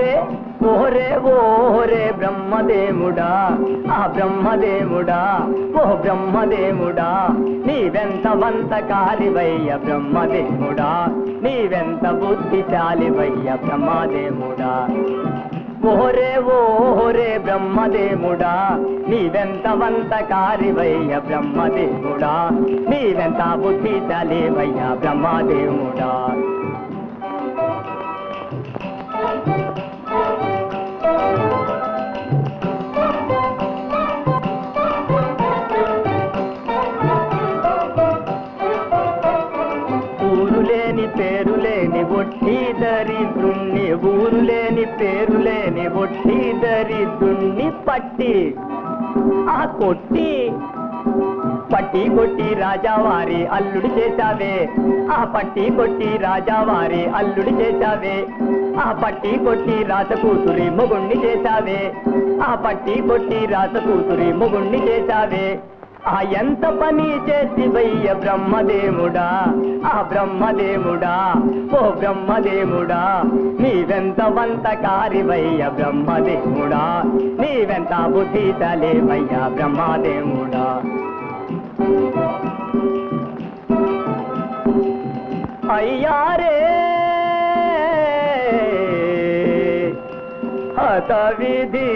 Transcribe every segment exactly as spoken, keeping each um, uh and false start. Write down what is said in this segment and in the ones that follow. ఓహోరే ఓహోరే ఓహోరే బ్రహ్మదేవుడా ఆ బ్రహ్మదేవుడా ఓ బ్రహ్మదేవుడా నీవెంత వంతకాలివయ్య బ్రహ్మదేవుడా నీవెంత బుద్ధిశాలివయ్య బ్రహ్మదేవుడా ఓహోరే ఓహోరే బ్రహ్మదేవుడా నీవెంత వంతకాలివయ్య బ్రహ్మదేవుడా నీవెంత బుద్ధిశాలివయ్య బ్రహ్మదేవుడా. ఊరులేని పేరులేని ఒట్టి దరిద్రుణ్ణి ఊరులేని పేరులేని ఒట్టి దరిద్రుణ్ణి పట్టి ఆ కొట్టి పట్టి కొట్టి రాజావారి అల్లుడు చేశావే ఆ పట్టి కొట్టి రాజావారి అల్లుడు చేశావే ఆ పట్టి కొట్టి రాత కూతురి మొగుణ్ణి చేశావే ఆ పట్టి కొట్టి రాత కూతురి మొగుణ్ణి చేశావే ఆ ఎంత పని చేసివయ్య బ్రహ్మదేవుడా ఆ బ్రహ్మదేవుడా ఓ బ్రహ్మదేవుడా నీవెంత వంతకారివయ్య బ్రహ్మదేవుడా నీవెంత బుద్ధితలేవయ్య బ్రహ్మదేవుడా. అయ్యారే హతవిధి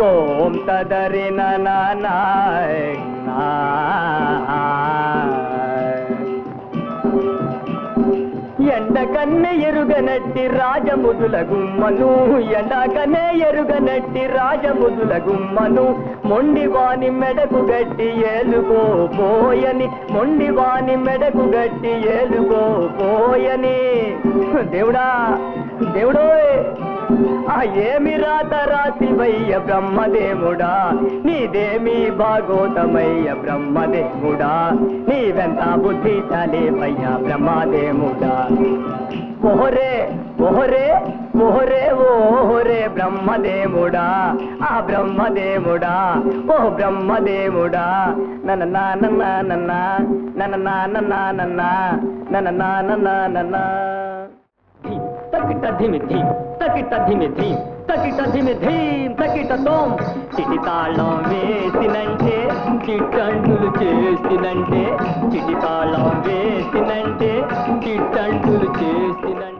తోం తదరి ననానాయ ఎండ కన్నే ఎరుగనట్టి రాజముదుల గుమ్మను ఎండకనే ఎరుగనట్టి రాజముదుల గుమ్మను మొండివాణి మెడకు గట్టి ఏలుగో పోయని మొండివాణి మెడకు గట్టి ఏలుగో పోయని దేవుడా దేవుడో ఆ ఏమి రాత రాసివయ్య బ్రహ్మదేవుడా నీదేమి భాగోతమయ్య బ్రహ్మదేవుడా నీవెంత బుద్ధిశాలివయ్య బ్రహ్మదేవుడా. ఓహోరే ఓహోరే ఓహోరే ఓహోరే బ్రహ్మదేవుడా ఆ బ్రహ్మదేవుడా ఓ బ్రహ్మదేవుడా నన్న నాన్న నన్న నన్న నాన్న నాన్న నన్న నాన్న నన్న తకిట ధిమి ధీమ్ తకిట ధిమి ధీమ్ తకిట ధిమి ధీమ్ తకిట తోం చిటితాళం వేసినంటే చిట్టంటులు చేసినంటే చిటితాళం వేసినంటే చిట్టంటులు చేసినంటే